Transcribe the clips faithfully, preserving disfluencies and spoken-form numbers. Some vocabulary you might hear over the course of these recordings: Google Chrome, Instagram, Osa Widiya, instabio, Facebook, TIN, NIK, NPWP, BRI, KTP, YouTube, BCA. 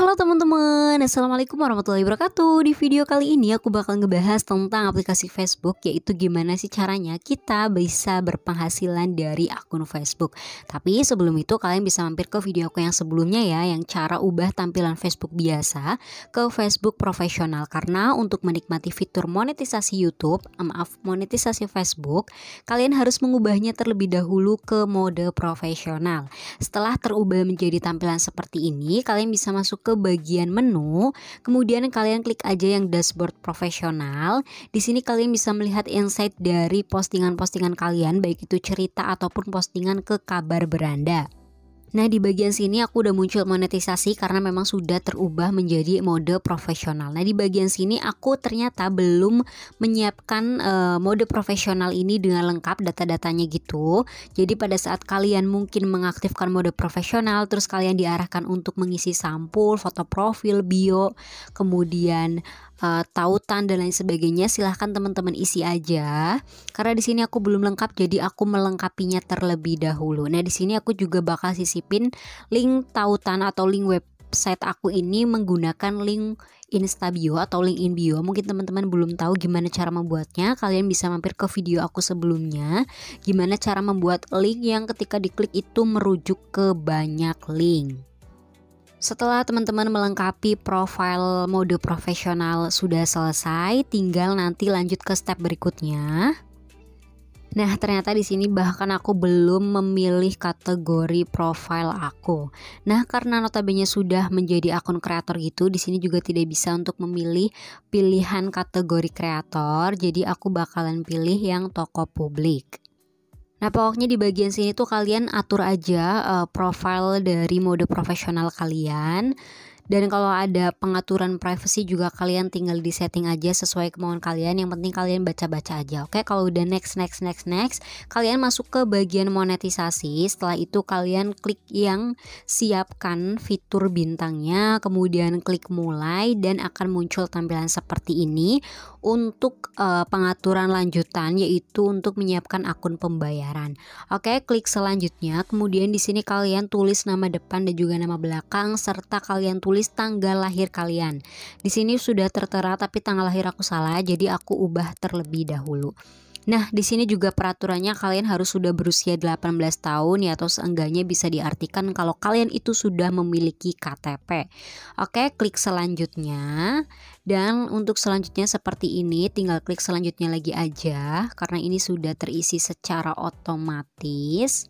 Halo teman-teman, Assalamualaikum warahmatullahi wabarakatuh. Di video kali ini aku bakal ngebahas tentang aplikasi Facebook, yaitu gimana sih caranya kita bisa berpenghasilan dari akun Facebook. Tapi sebelum itu kalian bisa mampir ke video aku yang sebelumnya ya, yang cara ubah tampilan Facebook biasa ke Facebook profesional. Karena untuk menikmati fitur monetisasi YouTube, maaf monetisasi Facebook, kalian harus mengubahnya terlebih dahulu ke mode profesional. Setelah terubah menjadi tampilan seperti ini, kalian bisa masuk ke bagian menu, kemudian kalian klik aja yang dashboard profesional. Di sini kalian bisa melihat insight dari postingan-postingan kalian, baik itu cerita ataupun postingan ke kabar beranda. Nah, di bagian sini aku udah muncul monetisasi karena memang sudah terubah menjadi mode profesional. Nah, di bagian sini aku ternyata belum menyiapkan e, mode profesional ini dengan lengkap data-datanya gitu. Jadi pada saat kalian mungkin mengaktifkan mode profesional, terus kalian diarahkan untuk mengisi sampul, foto profil, bio, kemudian e, tautan dan lain sebagainya, silahkan teman-teman isi aja. Karena di sini aku belum lengkap, jadi aku melengkapinya terlebih dahulu. Nah, di sini aku juga bakal sisi pin link tautan atau link website aku ini menggunakan link instabio atau link in bio. Mungkin teman-teman belum tahu gimana cara membuatnya, kalian bisa mampir ke video aku sebelumnya gimana cara membuat link yang ketika diklik itu merujuk ke banyak link. Setelah teman-teman melengkapi profil mode profesional sudah selesai, tinggal nanti lanjut ke step berikutnya. Nah, ternyata di sini bahkan aku belum memilih kategori profil aku. Nah, karena notabene sudah menjadi akun kreator gitu, di sini juga tidak bisa untuk memilih pilihan kategori kreator. Jadi aku bakalan pilih yang toko publik. Nah, pokoknya di bagian sini tuh kalian atur aja uh, profil dari mode profesional kalian. Dan kalau ada pengaturan privacy juga kalian tinggal di setting aja sesuai kemauan kalian. Yang penting kalian baca-baca aja. Oke, kalau udah next, next, next, next, kalian masuk ke bagian monetisasi. Setelah itu kalian klik yang siapkan fitur bintangnya, kemudian klik mulai dan akan muncul tampilan seperti ini. Untuk uh, pengaturan lanjutan yaitu untuk menyiapkan akun pembayaran. Oke, klik selanjutnya. Kemudian di sini kalian tulis nama depan dan juga nama belakang, serta kalian tulis tanggal lahir kalian. Di sini sudah tertera tapi tanggal lahir aku salah, jadi aku ubah terlebih dahulu. Nah, di sini juga peraturannya kalian harus sudah berusia delapan belas tahun ya, atau seenggaknya bisa diartikan kalau kalian itu sudah memiliki K T P. Oke, klik selanjutnya. Dan untuk selanjutnya seperti ini, tinggal klik selanjutnya lagi aja karena ini sudah terisi secara otomatis.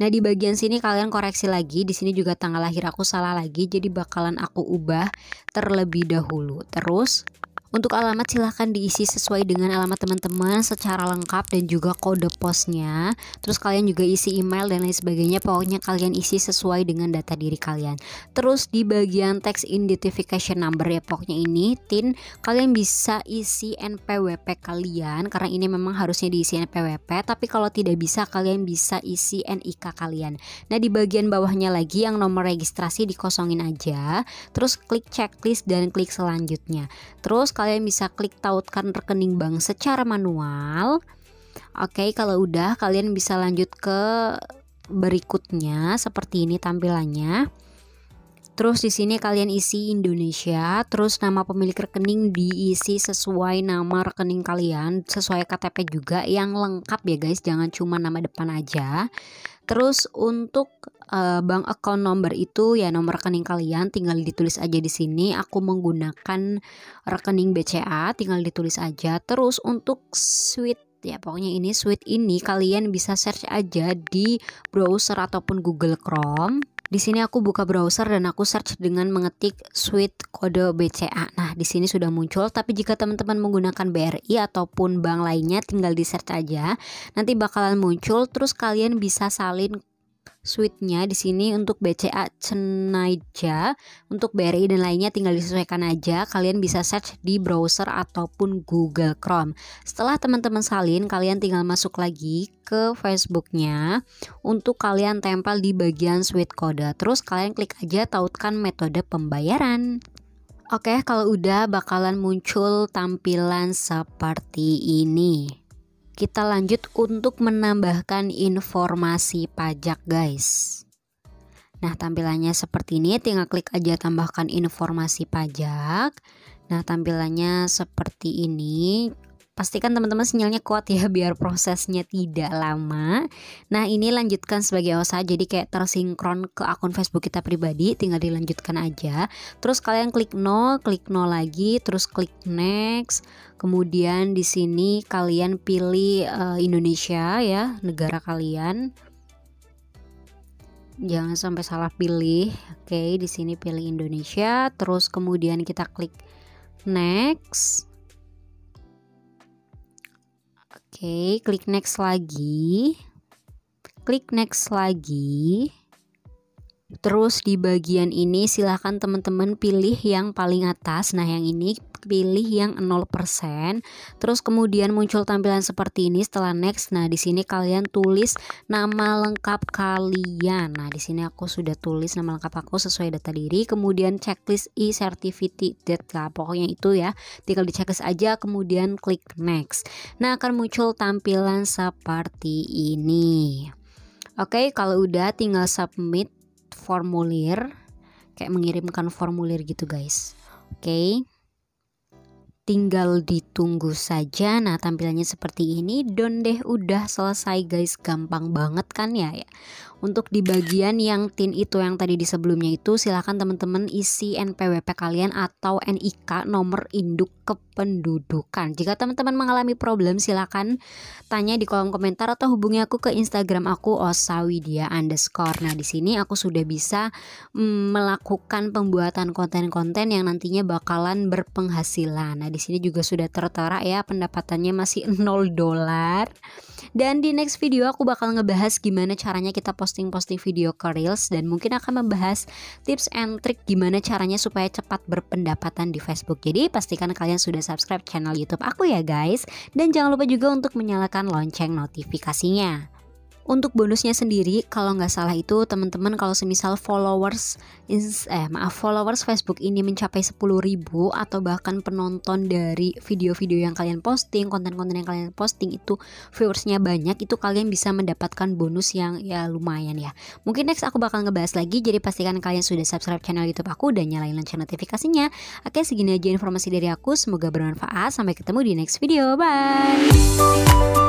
Nah, di bagian sini kalian koreksi lagi. Di sini juga tanggal lahir aku salah lagi, jadi bakalan aku ubah terlebih dahulu. Terus untuk alamat silahkan diisi sesuai dengan alamat teman-teman secara lengkap dan juga kode posnya. Terus kalian juga isi email dan lain sebagainya. Pokoknya kalian isi sesuai dengan data diri kalian. Terus di bagian text identification number ya, pokoknya ini T I N, kalian bisa isi N P W P kalian. Karena ini memang harusnya diisi N P W P, tapi kalau tidak bisa kalian bisa isi N I K kalian. Nah, di bagian bawahnya lagi yang nomor registrasi dikosongin aja. Terus klik checklist dan klik selanjutnya. Terus kalian Kalian bisa klik tautkan rekening bank secara manual. Oke, kalau udah kalian bisa lanjut ke berikutnya seperti ini tampilannya. Terus di sini kalian isi Indonesia, terus nama pemilik rekening diisi sesuai nama rekening kalian, sesuai K T P juga yang lengkap ya guys, jangan cuma nama depan aja. Terus untuk uh, bank account number itu ya nomor rekening kalian tinggal ditulis aja di sini. Aku menggunakan rekening B C A, tinggal ditulis aja. Terus untuk suite ya, pokoknya ini suite ini kalian bisa search aja di browser ataupun Google Chrome. Di sini aku buka browser dan aku search dengan mengetik suite kode B C A. Nah, di sini sudah muncul, tapi jika teman-teman menggunakan B R I ataupun bank lainnya tinggal di search aja. Nanti bakalan muncul, terus kalian bisa salin suite-nya di sini untuk B C A Cenaja, untuk B R I dan lainnya tinggal disesuaikan aja. Kalian bisa search di browser ataupun Google Chrome. Setelah teman-teman salin, kalian tinggal masuk lagi ke Facebooknya untuk kalian tempel di bagian suite kode. Terus kalian klik aja tautkan metode pembayaran. Oke, kalau udah bakalan muncul tampilan seperti ini. Kita lanjut untuk menambahkan informasi pajak guys. Nah, tampilannya seperti ini, tinggal klik aja tambahkan informasi pajak. Nah, tampilannya seperti ini. Pastikan teman-teman sinyalnya kuat ya, biar prosesnya tidak lama. Nah, ini lanjutkan sebagai Osa, jadi kayak tersinkron ke akun Facebook kita pribadi, tinggal dilanjutkan aja. Terus kalian klik nol, klik nol lagi, terus klik next. Kemudian di sini kalian pilih uh, Indonesia ya, negara kalian. Jangan sampai salah pilih. Oke, di sini pilih Indonesia, terus kemudian kita klik next. Oke, klik next lagi. Klik next lagi. Terus di bagian ini silahkan teman-teman pilih yang paling atas. Nah, yang ini pilih yang nol persen. Terus kemudian muncul tampilan seperti ini setelah next. Nah, di sini kalian tulis nama lengkap kalian. Nah, di sini aku sudah tulis nama lengkap aku sesuai data diri. Kemudian checklist e-certificate. Nah, pokoknya itu ya. Tinggal di checklist aja kemudian klik next. Nah, akan muncul tampilan seperti ini. Oke, kalau udah tinggal submit formulir, kayak mengirimkan formulir gitu guys. Oke, tinggal ditunggu saja. Nah, tampilannya seperti ini. Don deh, udah selesai guys, gampang banget kan ya. Untuk di bagian yang tin itu yang tadi di sebelumnya itu, silahkan teman-teman isi N P W P kalian atau N I K, nomor induk kependudukan. Jika teman-teman mengalami problem, silahkan tanya di kolom komentar atau hubungi aku ke Instagram aku osa widiya underscore. Nah, di sini aku sudah bisa mm, melakukan pembuatan konten-konten yang nantinya bakalan berpenghasilan. Nah, di sini juga sudah tertera ya, pendapatannya masih nol dolar. Dan di next video aku bakal ngebahas gimana caranya kita posting-posting video ke Reels, dan mungkin akan membahas tips and trick gimana caranya supaya cepat berpendapatan di Facebook. Jadi pastikan kalian sudah subscribe channel YouTube aku ya guys, dan jangan lupa juga untuk menyalakan lonceng notifikasinya. Untuk bonusnya sendiri, kalau nggak salah itu teman-teman kalau semisal followers eh maaf followers Facebook ini mencapai sepuluh ribu atau bahkan penonton dari video-video yang kalian posting, konten-konten yang kalian posting itu viewersnya banyak, itu kalian bisa mendapatkan bonus yang ya lumayan ya. Mungkin next aku bakal ngebahas lagi, jadi pastikan kalian sudah subscribe channel YouTube aku dan nyalain lonceng notifikasinya. Oke, segini aja informasi dari aku, semoga bermanfaat. Sampai ketemu di next video. Bye.